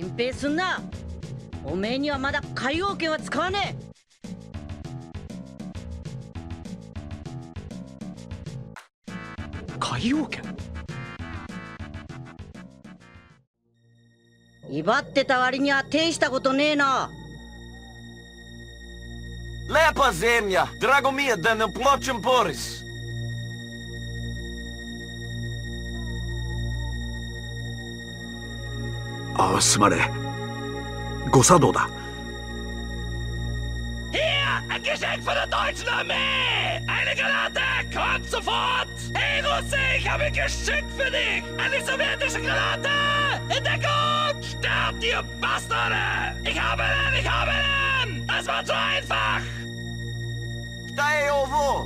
心配すんな。おめえにはまだ海洋圏は使わねえ。海洋圏？威張ってた割には天したことねえな。Lepa zemlja, drago mi je, da ne plačem porez. A, smare. Gosado da. Hier, ein Geschenk von der deutschen Armee! Eine Granate, kommt sofort! Hey, Russe, ich habe ein Geschenk für dich! Eine sowjetische Granate! In der Deckung! Sterbt, ihr Bastarde! Ich habe ihn, ich habe ihn! Das war zu einfach! Stay over!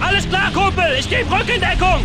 Alles klar, Kumpel! Ich gebe Rückendeckung!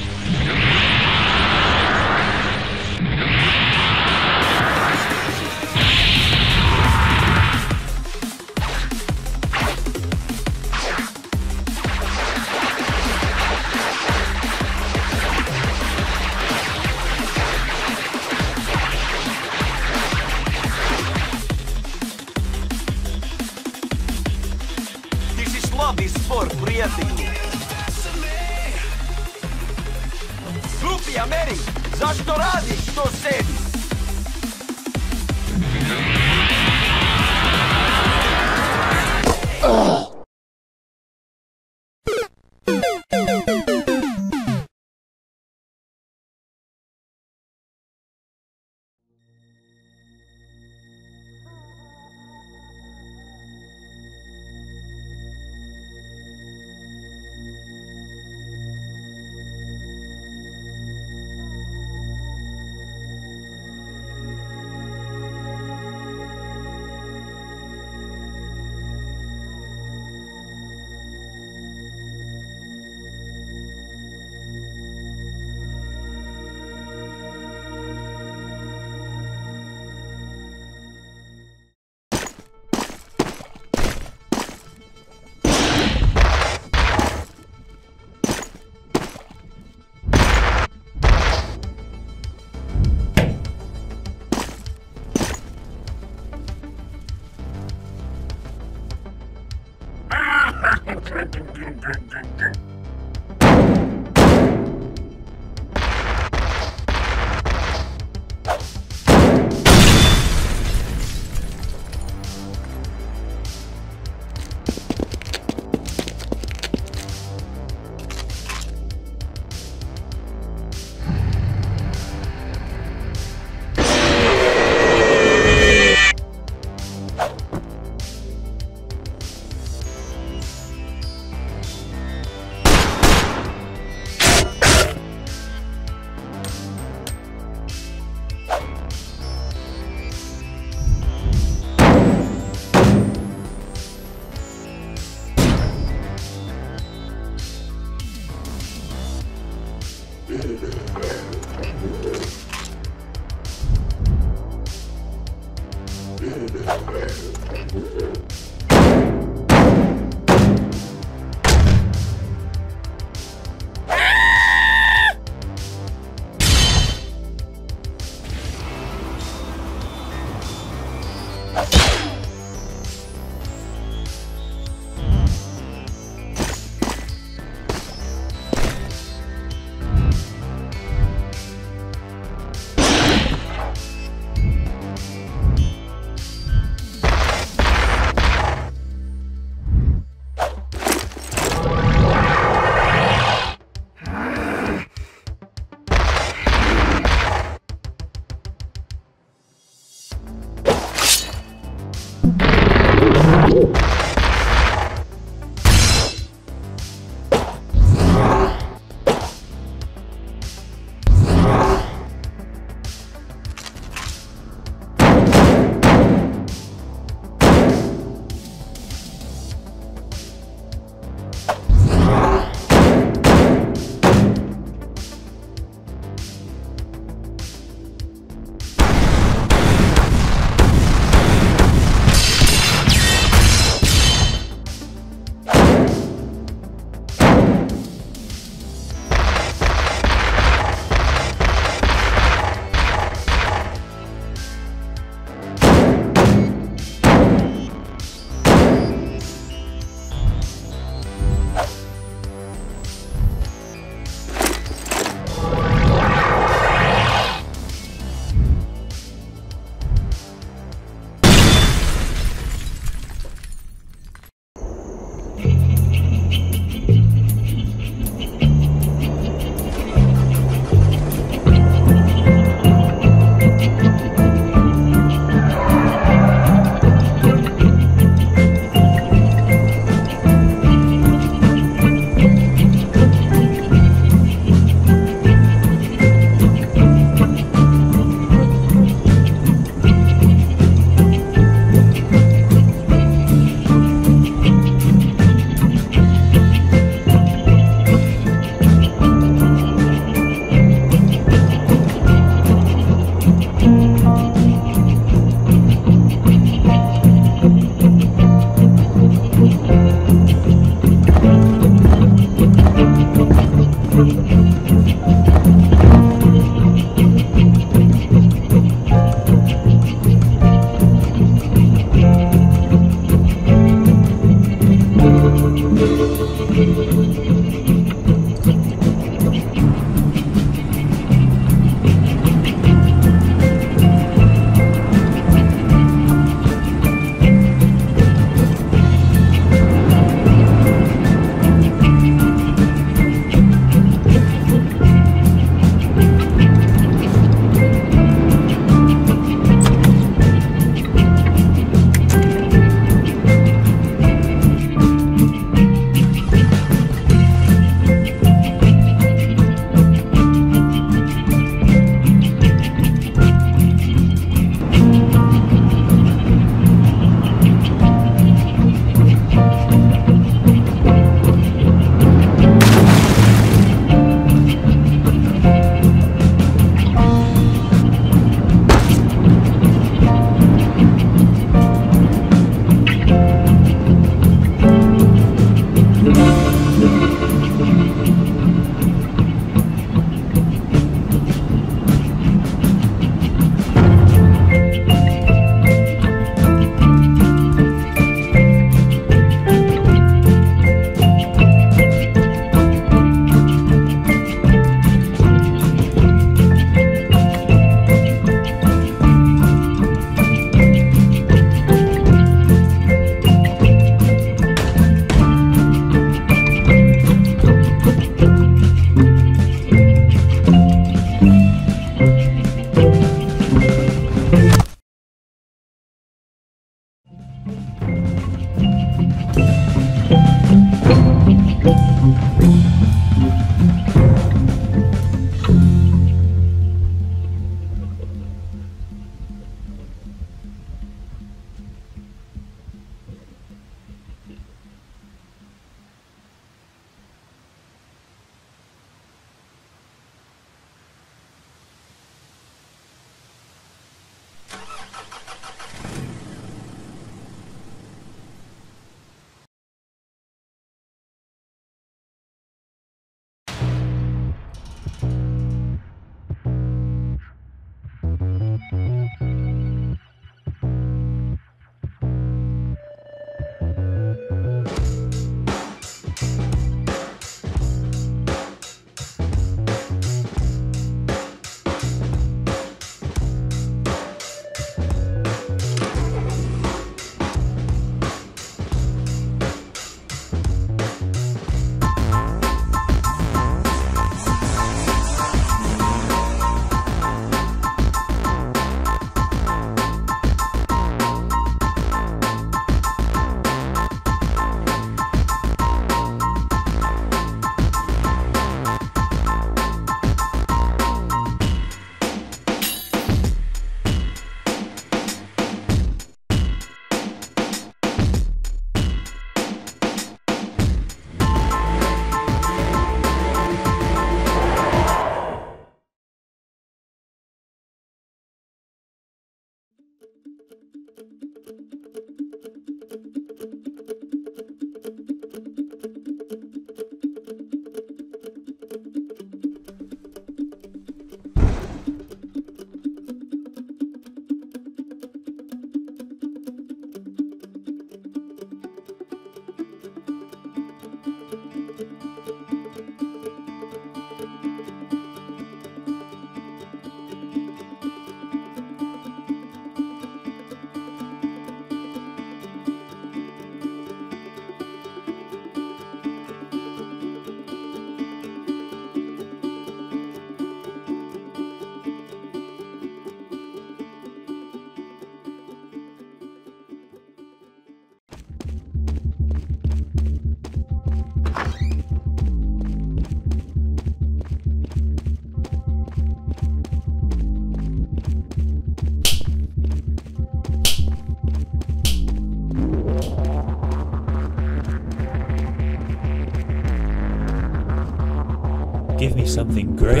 give me something great.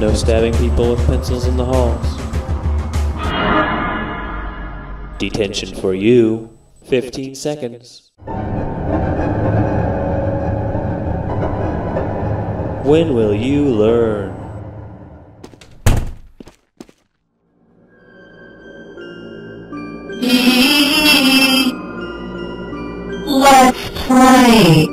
No stabbing people with pencils in the halls. Detention for you, 15 seconds. When will you learn? Let's play.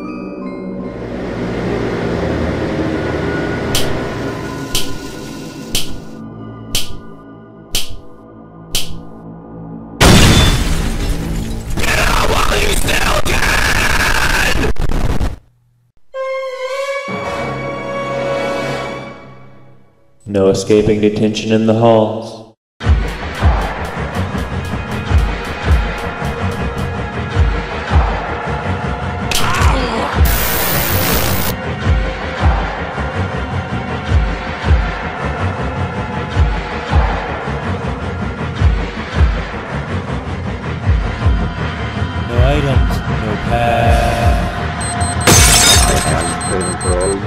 No escaping detention in the halls. No items, no path.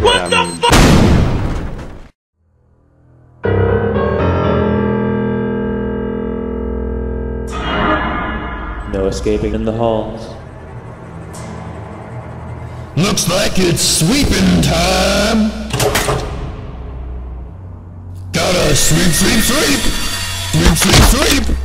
What the fuck? No escaping in the halls. Looks like it's sweeping time! Gotta sweep, sweep, sweep! Sweep, sweep, sweep!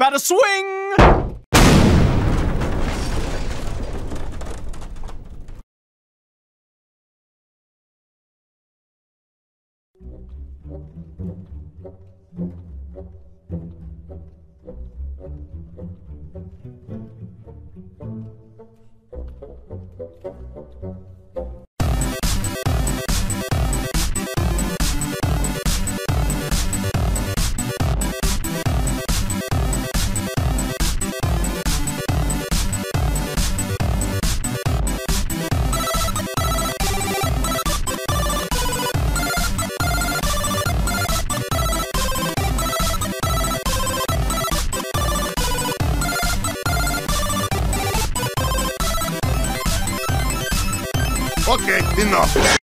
Gotta swing! Okay, enough.